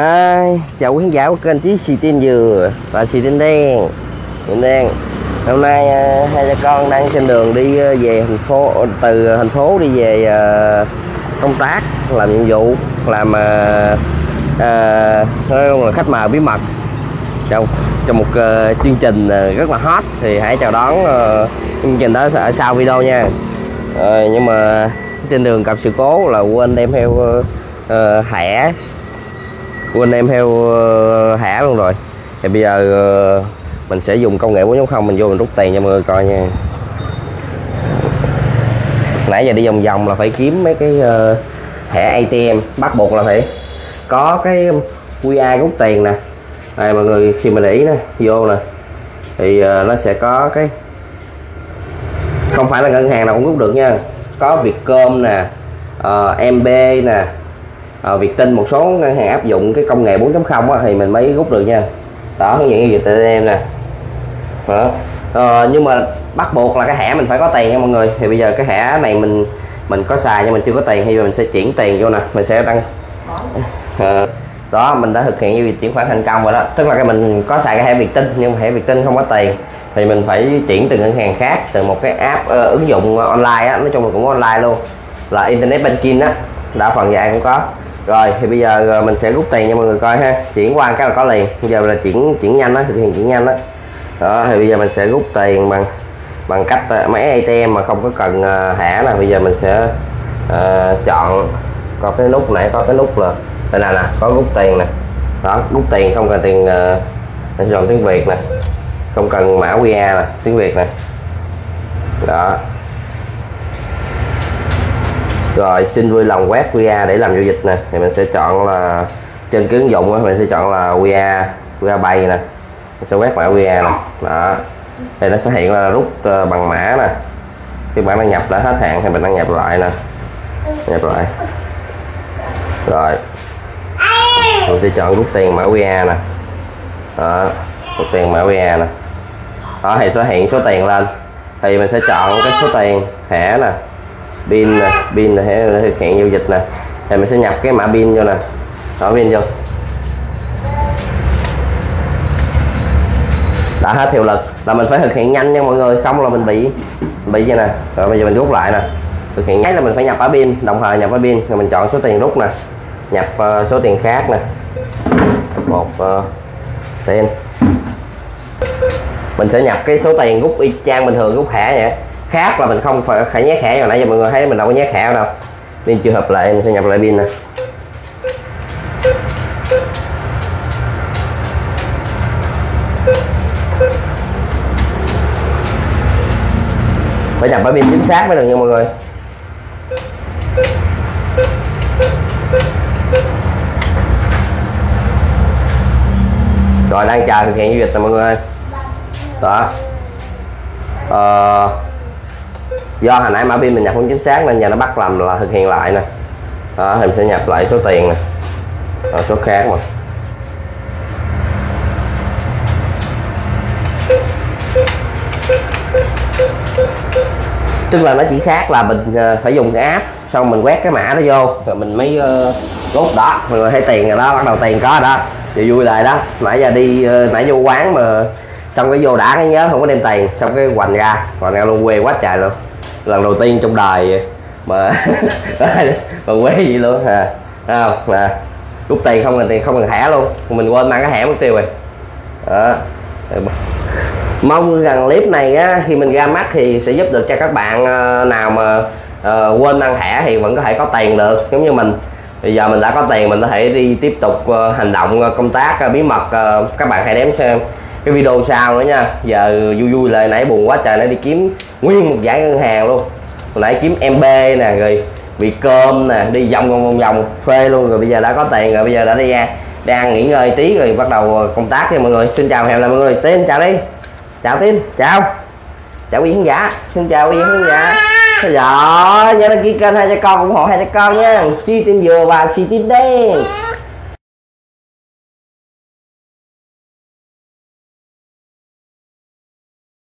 Chào quý khán giả của kênh Chí Xì Tin Dừa và Xì Tin Đen. Hôm nay hai cha con đang trên đường đi về thành phố, từ thành phố đi về công tác, làm nhiệm vụ, làm khách mời bí mật trong một chương trình rất là hot, thì hãy chào đón chương trình đó ở sau video nha. Nhưng mà trên đường gặp sự cố là quên đem theo thẻ, quên đem theo thẻ luôn rồi. Thì bây giờ mình sẽ dùng công nghệ 4.0, mình vô mình rút tiền cho mọi người coi nha. Nãy giờ đi vòng vòng là phải kiếm mấy cái thẻ ATM, bắt buộc là phải có cái QR rút tiền nè. Đây mọi người, khi mà để ý nè, vô nè thì nó sẽ có cái, không phải là ngân hàng nào cũng rút được nha, có Vietcom nè, MB nè, Vietin, một số ngân hàng áp dụng cái công nghệ 4.0 thì mình mới rút được nha. Đó, hướng dẫn như vậy tụi em nè. Nhưng mà bắt buộc là cái thẻ mình phải có tiền nha mọi người. Thì bây giờ cái thẻ này mình có xài nhưng mình chưa có tiền, thì mình sẽ chuyển tiền vô nè, mình sẽ đăng. Đó, mình đã thực hiện như việc chuyển khoản thành công rồi đó. Tức là cái mình có xài cái thẻ Vietin nhưng mà thẻ Vietin không có tiền, thì mình phải chuyển từ ngân hàng khác, từ một cái app ứng dụng online á, nói chung là cũng online luôn, là internet banking á, đa phần dài cũng có. Rồi thì bây giờ mình sẽ rút tiền cho mọi người coi ha, chuyển qua cái là có liền. Bây giờ là chuyển nhanh á, thực hiện chuyển nhanh á. Đó, thì bây giờ mình sẽ rút tiền bằng cách máy ATM mà không có cần thẻ nè. Bây giờ mình sẽ chọn, có cái nút nãy, có cái nút là đây nè, có rút tiền nè. Đó, rút tiền không cần tiền, mình chọn tiếng Việt nè, không cần mã QR nè, tiếng Việt nè. Đó. Rồi xin vui lòng quét QR để làm giao dịch nè, thì mình sẽ chọn là trên cái ứng dụng đó, mình sẽ chọn là QR Pay nè, mình sẽ quét mã QR nè. Đó, thì nó sẽ hiện là rút bằng mã nè. Khi bạn đăng nhập đã hết hạn thì mình đăng nhập lại nè, nhập lại. Rồi mình sẽ chọn rút tiền mã QR nè. Đó, rút tiền mã QR nè. Đó, thì sẽ hiện số tiền lên, thì mình sẽ chọn cái số tiền thẻ nè, pin nè, pin là thực hiện giao dịch nè, thì mình sẽ nhập cái mã pin vô nè, đó pin vô đã hết hiệu lực là mình phải thực hiện nhanh nha mọi người, không là mình bị vậy nè. Rồi bây giờ mình rút lại nè, thực hiện nhanh là mình phải nhập mã pin, đồng thời nhập mã pin rồi mình chọn số tiền rút nè, nhập số tiền khác nè, 1 tiền. Mình sẽ nhập cái số tiền rút y chang bình thường rút thẻ vậy. Khác là mình không phải nhét thẻ, hồi nãy giờ mọi người thấy mình đâu có nhét thẻ đâu, pin chưa hợp lại, mình sẽ nhập lại pin nè. Phải nhập cái pin chính xác mới được nha mọi người. Rồi đang chờ thực hiện giao dịch nè mọi người. Đó, do hồi nãy mã pin mình nhập không chính xác nên giờ nó bắt làm là thực hiện lại nè. Đó, mình sẽ nhập lại số tiền nè, số khác mà. Tức là nó chỉ khác là mình phải dùng cái app, xong mình quét cái mã nó vô rồi mình mới rút. Đó mọi người thấy tiền rồi đó, bắt đầu tiền có rồi đó, thì vui lại đó. Nãy giờ đi nãy vô quán mà xong cái vô đã cái nhớ không có đem tiền, xong cái hoành ra luôn, quê quá trời luôn, lần đầu tiên trong đời mà quê vậy luôn à. Không nè, rút tiền không cần thẻ luôn, mình quên mang cái thẻ mất tiêu rồi. Đó, mong rằng clip này á, khi mình ra mắt thì sẽ giúp được cho các bạn nào mà quên mang thẻ thì vẫn có thể có tiền được, giống như mình. Bây giờ mình đã có tiền, mình có thể đi tiếp tục hành động công tác bí mật. Các bạn hãy đếm xem cái video sau nữa nha. Giờ vui lại, nãy buồn quá trời, nãy đi kiếm nguyên một giải ngân hàng luôn. Hồi nãy kiếm MB nè, rồi Vietcom nè, đi vòng phê luôn. Rồi bây giờ đã có tiền rồi, bây giờ đã đi ra đang nghỉ ngơi tí rồi bắt đầu công tác nha mọi người. Xin chào hẹn lại mọi người. Tin chào đi, chào Tin, chào quý khán giả, xin chào quý khán giả. Thôi giờ nhớ đăng ký kênh hai cha con, ủng hộ hai cha con nha, Chí Tin Dừa và Xì Tin Đen.